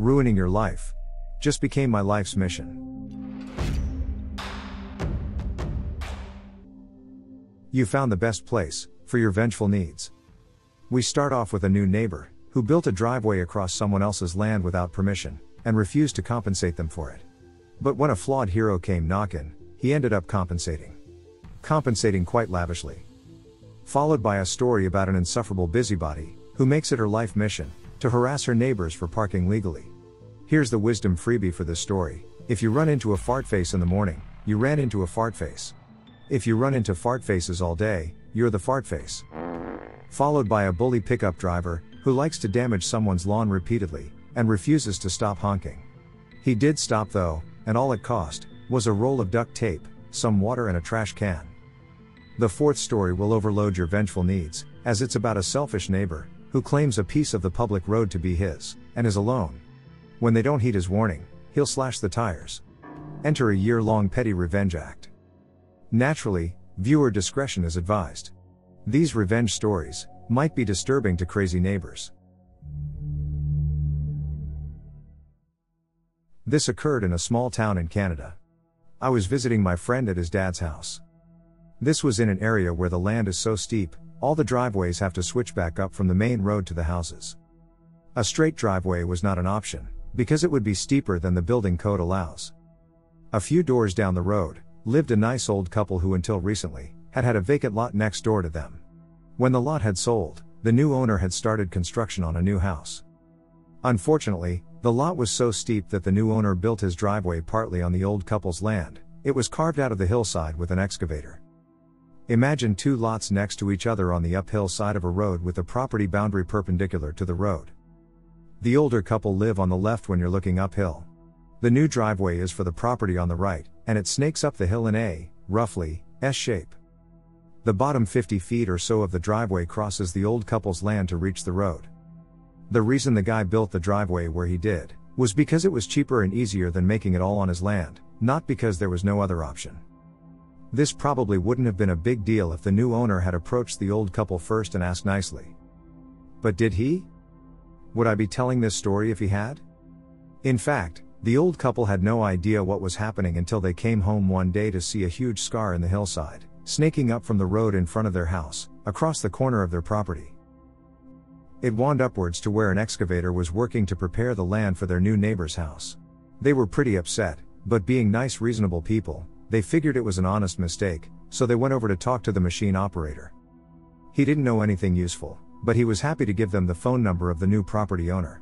Ruining your life just became my life's mission. You found the best place for your vengeful needs. We start off with a new neighbor who built a driveway across someone else's land without permission and refused to compensate them for it. But when a flawed hero came knocking, he ended up compensating quite lavishly. Followed by a story about an insufferable busybody who makes it her life mission to harass her neighbors for parking legally. Here's the wisdom freebie for this story. If you run into a fart face in the morning, you ran into a fart face. If you run into fart faces all day, you're the fart face. Followed by a bully pickup driver who likes to damage someone's lawn repeatedly and refuses to stop honking. He did stop though, and all it cost was a roll of duct tape, some water and a trash can. The fourth story will overload your vengeful needs, as it's about a selfish neighbor who claims a piece of the public road to be his, and is alone. When they don't heed his warning, he'll slash the tires. Enter a year-long petty revenge act. Naturally, viewer discretion is advised. These revenge stories might be disturbing to crazy neighbors. This occurred in a small town in Canada. I was visiting my friend at his dad's house. This was in an area where the land is so steep, all the driveways have to switch back up from the main road to the houses. A straight driveway was not an option, because it would be steeper than the building code allows. A few doors down the road lived a nice old couple who until recently had had a vacant lot next door to them. When the lot had sold, the new owner had started construction on a new house. Unfortunately, the lot was so steep that the new owner built his driveway partly on the old couple's land. It was carved out of the hillside with an excavator. Imagine two lots next to each other on the uphill side of a road with the property boundary perpendicular to the road. The older couple live on the left when you're looking uphill. The new driveway is for the property on the right, and it snakes up the hill in a, roughly, S shape. The bottom 50 feet or so of the driveway crosses the old couple's land to reach the road. The reason the guy built the driveway where he did was because it was cheaper and easier than making it all on his land, not because there was no other option. This probably wouldn't have been a big deal if the new owner had approached the old couple first and asked nicely. But did he? Would I be telling this story if he had? In fact, the old couple had no idea what was happening until they came home one day to see a huge scar in the hillside, snaking up from the road in front of their house, across the corner of their property. It wound upwards to where an excavator was working to prepare the land for their new neighbor's house. They were pretty upset, but being nice, reasonable people, they figured it was an honest mistake, so they went over to talk to the machine operator. He didn't know anything useful, but he was happy to give them the phone number of the new property owner.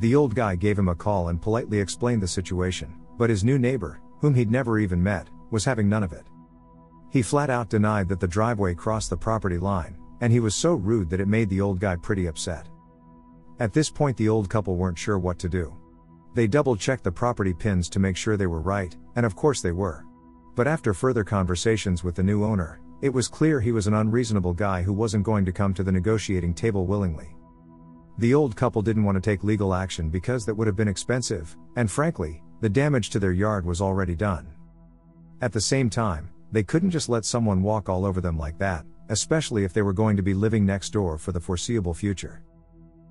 The old guy gave him a call and politely explained the situation, but his new neighbor, whom he'd never even met, was having none of it. He flat out denied that the driveway crossed the property line, and he was so rude that it made the old guy pretty upset. At this point the old couple weren't sure what to do. They double-checked the property pins to make sure they were right, and of course they were. But after further conversations with the new owner, it was clear he was an unreasonable guy who wasn't going to come to the negotiating table willingly. The old couple didn't want to take legal action because that would have been expensive, and frankly, the damage to their yard was already done. At the same time, they couldn't just let someone walk all over them like that, especially if they were going to be living next door for the foreseeable future.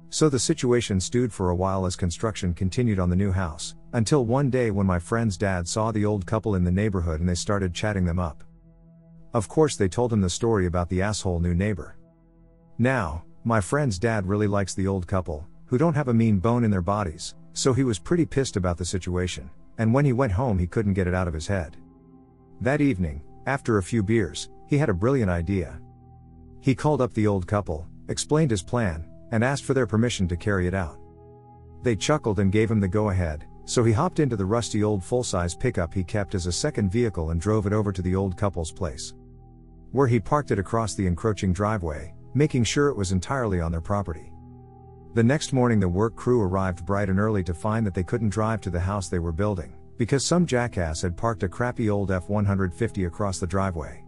So the situation stewed for a while as construction continued on the new house, until one day when my friend's dad saw the old couple in the neighborhood and they started chatting them up. Of course they told him the story about the asshole new neighbor. Now, my friend's dad really likes the old couple, who don't have a mean bone in their bodies, so he was pretty pissed about the situation, and when he went home he couldn't get it out of his head. That evening, after a few beers, he had a brilliant idea. He called up the old couple, explained his plan, and asked for their permission to carry it out. They chuckled and gave him the go-ahead, so he hopped into the rusty old full-size pickup he kept as a second vehicle and drove it over to the old couple's place, where he parked it across the encroaching driveway, making sure it was entirely on their property. The next morning the work crew arrived bright and early to find that they couldn't drive to the house they were building, because some jackass had parked a crappy old F-150 across the driveway.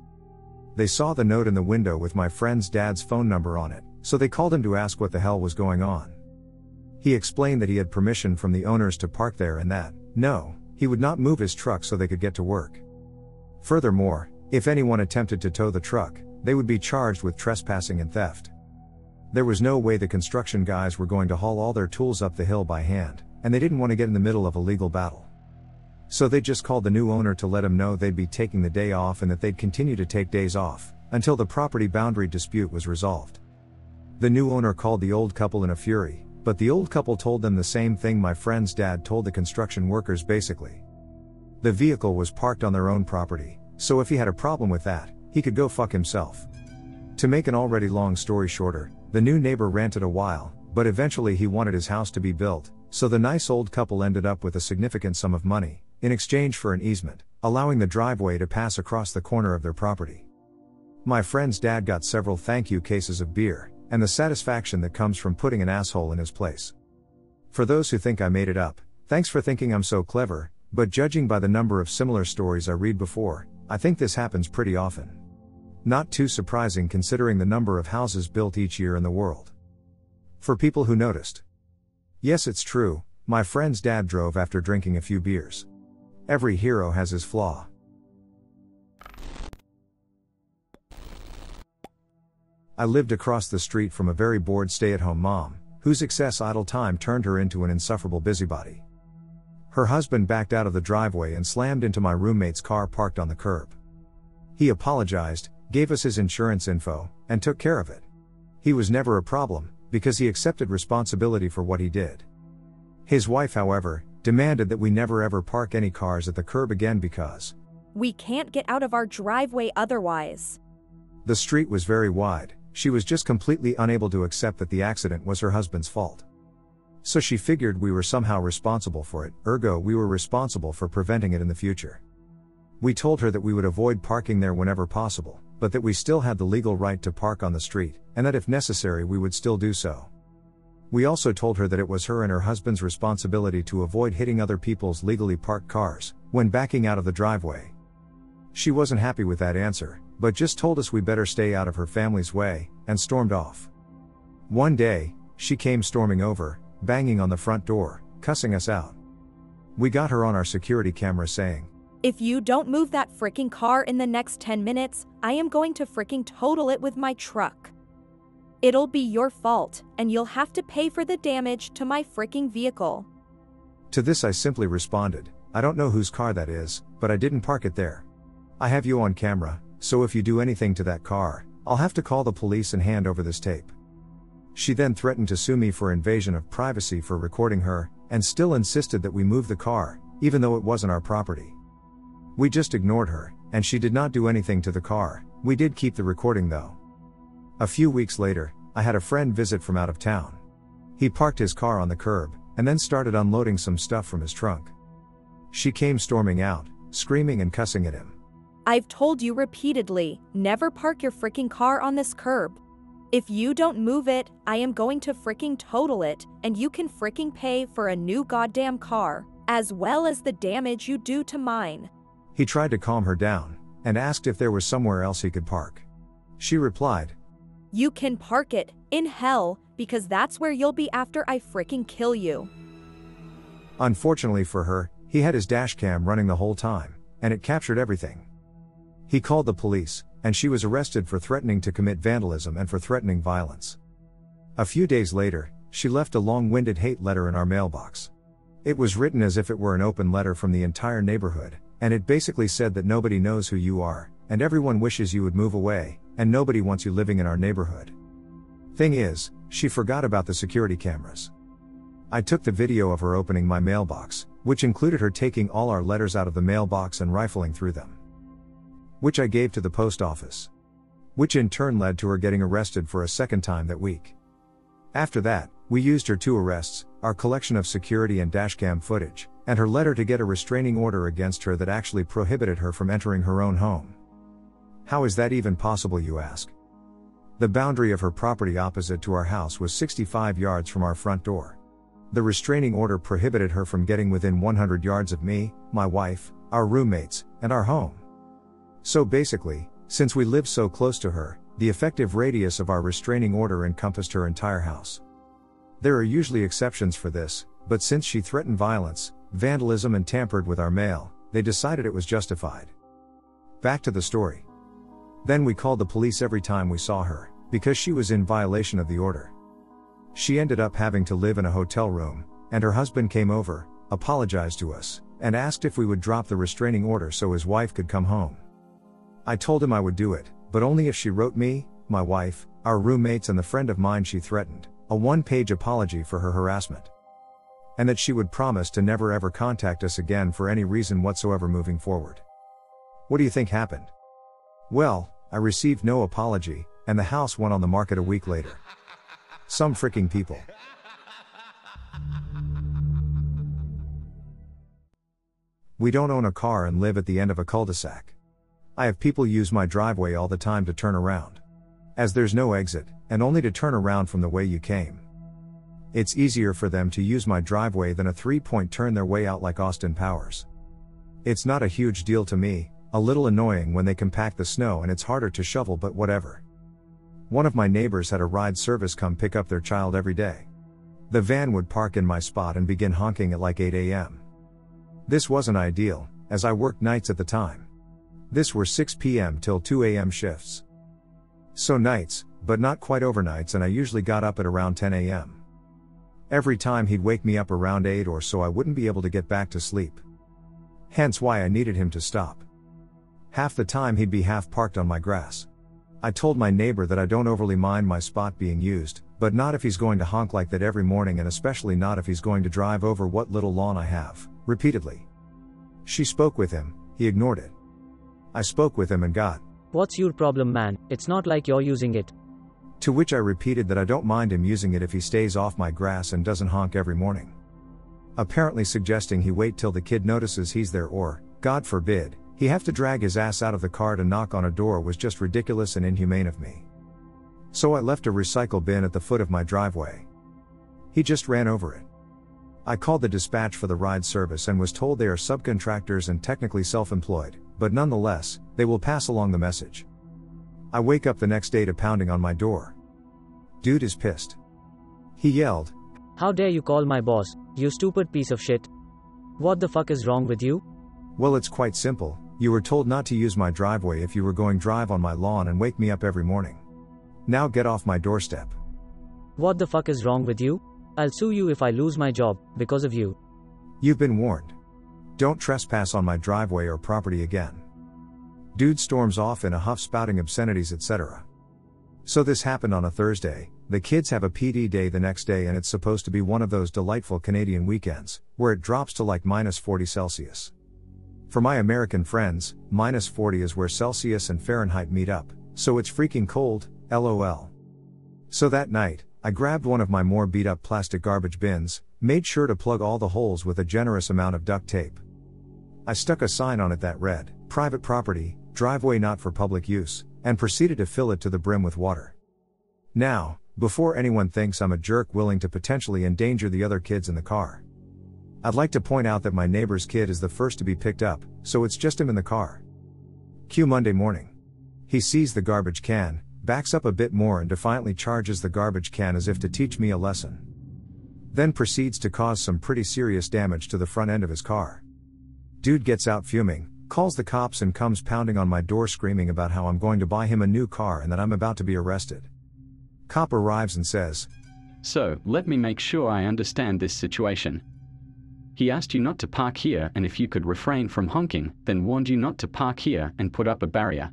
They saw the note in the window with my friend's dad's phone number on it, so they called him to ask what the hell was going on. He explained that he had permission from the owners to park there and that, no, he would not move his truck so they could get to work. Furthermore, if anyone attempted to tow the truck, they would be charged with trespassing and theft. There was no way the construction guys were going to haul all their tools up the hill by hand, and they didn't want to get in the middle of a legal battle. So they just called the new owner to let him know they'd be taking the day off and that they'd continue to take days off, until the property boundary dispute was resolved. The new owner called the old couple in a fury, but the old couple told them the same thing my friend's dad told the construction workers basically. The vehicle was parked on their own property, so if he had a problem with that, he could go fuck himself. To make an already long story shorter, the new neighbor ranted a while, but eventually he wanted his house to be built, so the nice old couple ended up with a significant sum of money, in exchange for an easement, allowing the driveway to pass across the corner of their property. My friend's dad got several thank you cases of beer, and the satisfaction that comes from putting an asshole in his place. For those who think I made it up, thanks for thinking I'm so clever, but judging by the number of similar stories I read before, I think this happens pretty often. Not too surprising considering the number of houses built each year in the world. For people who noticed. Yes, it's true, my friend's dad drove after drinking a few beers. Every hero has his flaw. I lived across the street from a very bored stay-at-home mom, whose excess idle time turned her into an insufferable busybody. Her husband backed out of the driveway and slammed into my roommate's car parked on the curb. He apologized, gave us his insurance info, and took care of it. He was never a problem, because he accepted responsibility for what he did. His wife, however, demanded that we never ever park any cars at the curb again because we can't get out of our driveway otherwise. The street was very wide. She was just completely unable to accept that the accident was her husband's fault. So she figured we were somehow responsible for it, ergo we were responsible for preventing it in the future. We told her that we would avoid parking there whenever possible, but that we still had the legal right to park on the street, and that if necessary we would still do so. We also told her that it was her and her husband's responsibility to avoid hitting other people's legally parked cars, when backing out of the driveway. She wasn't happy with that answer, but just told us we better stay out of her family's way, and stormed off. One day, she came storming over, banging on the front door, cussing us out. We got her on our security camera saying, "If you don't move that fricking car in the next 10 minutes, I am going to fricking total it with my truck. It'll be your fault, and you'll have to pay for the damage to my fricking vehicle." To this I simply responded, "I don't know whose car that is, but I didn't park it there. I have you on camera, so if you do anything to that car, I'll have to call the police and hand over this tape." She then threatened to sue me for invasion of privacy for recording her, and still insisted that we move the car, even though it wasn't our property. We just ignored her, and she did not do anything to the car. We did keep the recording though. A few weeks later, I had a friend visit from out of town. He parked his car on the curb, and then started unloading some stuff from his trunk. She came storming out, screaming and cussing at him. "I've told you repeatedly, never park your fricking car on this curb. If you don't move it, I am going to fricking total it, and you can fricking pay for a new goddamn car, as well as the damage you do to mine." He tried to calm her down, and asked if there was somewhere else he could park. She replied, "You can park it, in hell, because that's where you'll be after I fricking kill you." Unfortunately for her, he had his dashcam running the whole time, and it captured everything. He called the police, and she was arrested for threatening to commit vandalism and for threatening violence. A few days later, she left a long-winded hate letter in our mailbox. It was written as if it were an open letter from the entire neighborhood, and it basically said that nobody knows who you are, and everyone wishes you would move away, and nobody wants you living in our neighborhood. Thing is, she forgot about the security cameras. I took the video of her opening my mailbox, which included her taking all our letters out of the mailbox and rifling through them, which I gave to the post office, which in turn led to her getting arrested for a second time that week. After that, we used her two arrests, our collection of security and dashcam footage, and her letter to get a restraining order against her that actually prohibited her from entering her own home. How is that even possible, you ask? The boundary of her property opposite to our house was 65 yards from our front door. The restraining order prohibited her from getting within 100 yards of me, my wife, our roommates, and our home. So basically, since we lived so close to her, the effective radius of our restraining order encompassed her entire house. There are usually exceptions for this, but since she threatened violence, vandalism and tampered with our mail, they decided it was justified. Back to the story. Then we called the police every time we saw her, because she was in violation of the order. She ended up having to live in a hotel room, and her husband came over, apologized to us, and asked if we would drop the restraining order so his wife could come home. I told him I would do it, but only if she wrote me, my wife, our roommates and the friend of mine she threatened, a one-page apology for her harassment. And that she would promise to never ever contact us again for any reason whatsoever moving forward. What do you think happened? Well, I received no apology, and the house went on the market a week later. Some freaking people. We don't own a car and live at the end of a cul-de-sac. I have people use my driveway all the time to turn around. As there's no exit, and only to turn around from the way you came. It's easier for them to use my driveway than a three-point turn their way out like Austin Powers. It's not a huge deal to me, a little annoying when they compact the snow and it's harder to shovel, but whatever. One of my neighbors had a ride service come pick up their child every day. The van would park in my spot and begin honking at like 8 a.m. This wasn't ideal, as I worked nights at the time. This were 6 p.m. till 2 a.m. shifts. So nights, but not quite overnights, and I usually got up at around 10 a.m. Every time he'd wake me up around 8 or so I wouldn't be able to get back to sleep. Hence why I needed him to stop. Half the time he'd be half parked on my grass. I told my neighbor that I don't overly mind my spot being used, but not if he's going to honk like that every morning, and especially not if he's going to drive over what little lawn I have, repeatedly. She spoke with him, he ignored it. I spoke with him and got, "What's your problem, man? It's not like you're using it." To which I repeated that I don't mind him using it if he stays off my grass and doesn't honk every morning. Apparently suggesting he wait till the kid notices he's there or, God forbid, he have to drag his ass out of the car to knock on a door was just ridiculous and inhumane of me. So I left a recycle bin at the foot of my driveway. He just ran over it. I called the dispatch for the ride service and was told they are subcontractors and technically self-employed, but nonetheless, they will pass along the message. I wake up the next day to pounding on my door. Dude is pissed. He yelled, "How dare you call my boss, you stupid piece of shit. What the fuck is wrong with you?" "Well, it's quite simple, you were told not to use my driveway if you were going drive on my lawn and wake me up every morning. Now get off my doorstep." "What the fuck is wrong with you? I'll sue you if I lose my job, because of you." "You've been warned. Don't trespass on my driveway or property again." Dude storms off in a huff, spouting obscenities, etc. So this happened on a Thursday. The kids have a PD day the next day, and it's supposed to be one of those delightful Canadian weekends, where it drops to like minus 40 Celsius. For my American friends, minus 40 is where Celsius and Fahrenheit meet up, so it's freaking cold, lol. So that night, I grabbed one of my more beat up plastic garbage bins, made sure to plug all the holes with a generous amount of duct tape. I stuck a sign on it that read, "Private property, driveway not for public use," and proceeded to fill it to the brim with water. Now, before anyone thinks I'm a jerk willing to potentially endanger the other kids in the car, I'd like to point out that my neighbor's kid is the first to be picked up, so it's just him in the car. Cue Monday morning. He sees the garbage can, backs up a bit more and defiantly charges the garbage can as if to teach me a lesson. Then proceeds to cause some pretty serious damage to the front end of his car. Dude gets out fuming, calls the cops and comes pounding on my door screaming about how I'm going to buy him a new car and that I'm about to be arrested. Cop arrives and says, "So, let me make sure I understand this situation. He asked you not to park here, and if you could refrain from honking, then warned you not to park here and put up a barrier.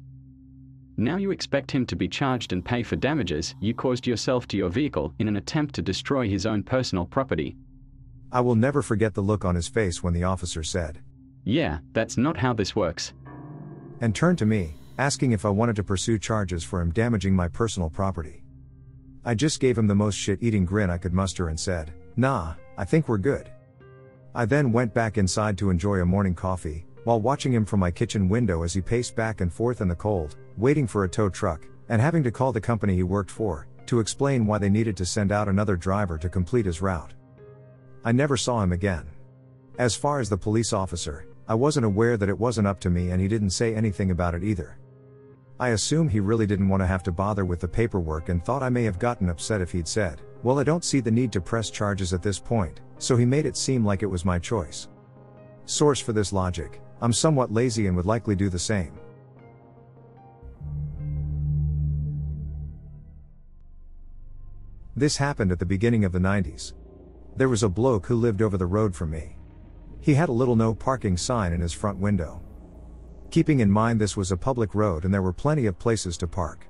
Now you expect him to be charged and pay for damages you caused yourself to your vehicle in an attempt to destroy his own personal property." I will never forget the look on his face when the officer said, "Yeah, that's not how this works," and turned to me, asking if I wanted to pursue charges for him damaging my personal property. I just gave him the most shit-eating grin I could muster and said, "Nah, I think we're good." I then went back inside to enjoy a morning coffee, while watching him from my kitchen window as he paced back and forth in the cold, waiting for a tow truck, and having to call the company he worked for, to explain why they needed to send out another driver to complete his route. I never saw him again. As far as the police officer, I wasn't aware that it wasn't up to me, and he didn't say anything about it either. I assume he really didn't want to have to bother with the paperwork and thought I may have gotten upset if he'd said, "Well, I don't see the need to press charges at this point," so he made it seem like it was my choice. Source for this logic: I'm somewhat lazy and would likely do the same. This happened at the beginning of the 90s. There was a bloke who lived over the road from me. He had a little no parking sign in his front window. Keeping in mind this was a public road and there were plenty of places to park.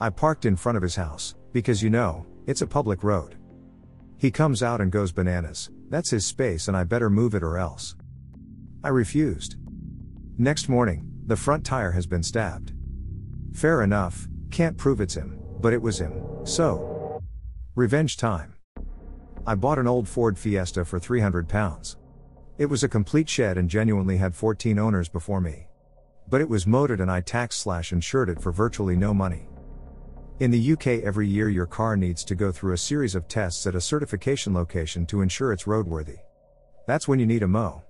I parked in front of his house, because you know, it's a public road. He comes out and goes bananas, that's his space and I better move it or else. I refused. Next morning, the front tire has been stabbed. Fair enough, can't prove it's him, but it was him, so. Revenge time. I bought an old Ford Fiesta for £300. It was a complete shed and genuinely had 14 owners before me. But it was motored and I tax/insured it for virtually no money. In the UK every year your car needs to go through a series of tests at a certification location to ensure it's roadworthy. That's when you need a MO.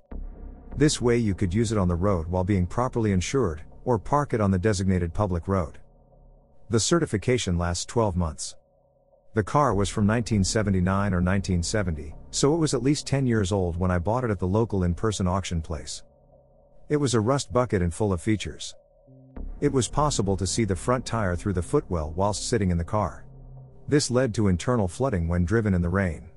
This way you could use it on the road while being properly insured, or park it on the designated public road. The certification lasts 12 months. The car was from 1979 or 1970, so it was at least 10 years old when I bought it at the local in-person auction place. It was a rust bucket and full of features. It was possible to see the front tire through the footwell whilst sitting in the car. This led to internal flooding when driven in the rain.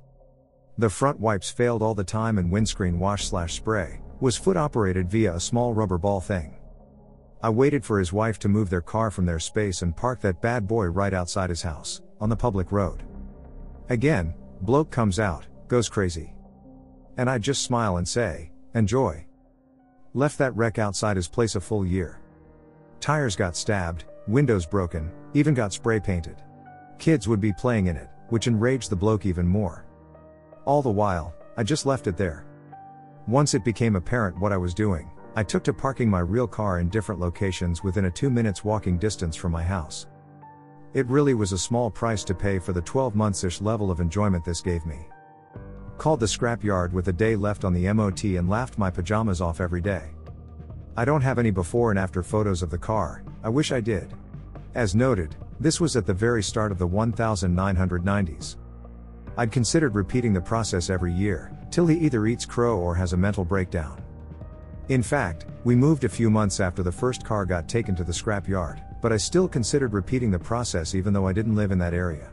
The front wipes failed all the time and windscreen wash/spray was foot operated via a small rubber ball thing. I waited for his wife to move their car from their space and parked that bad boy right outside his house, on the public road. Again, bloke comes out, goes crazy. And I just smile and say, enjoy. Left that wreck outside his place a full year. Tires got stabbed, windows broken, even got spray painted. Kids would be playing in it, which enraged the bloke even more. All the while, I just left it there. Once it became apparent what I was doing, I took to parking my real car in different locations within a 2 minutes walking distance from my house. It really was a small price to pay for the 12 months-ish level of enjoyment this gave me. Called the scrapyard with a day left on the MOT and laughed my pajamas off every day. I don't have any before and after photos of the car, I wish I did. As noted, this was at the very start of the 1990s. I'd considered repeating the process every year, till he either eats crow or has a mental breakdown. In fact, we moved a few months after the first car got taken to the scrapyard, but I still considered repeating the process even though I didn't live in that area.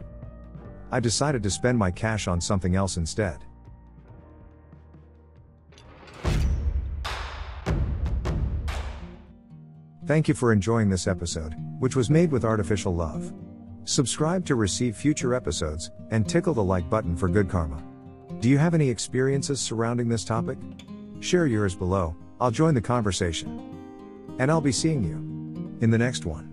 I decided to spend my cash on something else instead. Thank you for enjoying this episode, which was made with artificial love. Subscribe to receive future episodes, and tickle the like button for good karma. Do you have any experiences surrounding this topic? Share yours below, I'll join the conversation. And I'll be seeing you in the next one.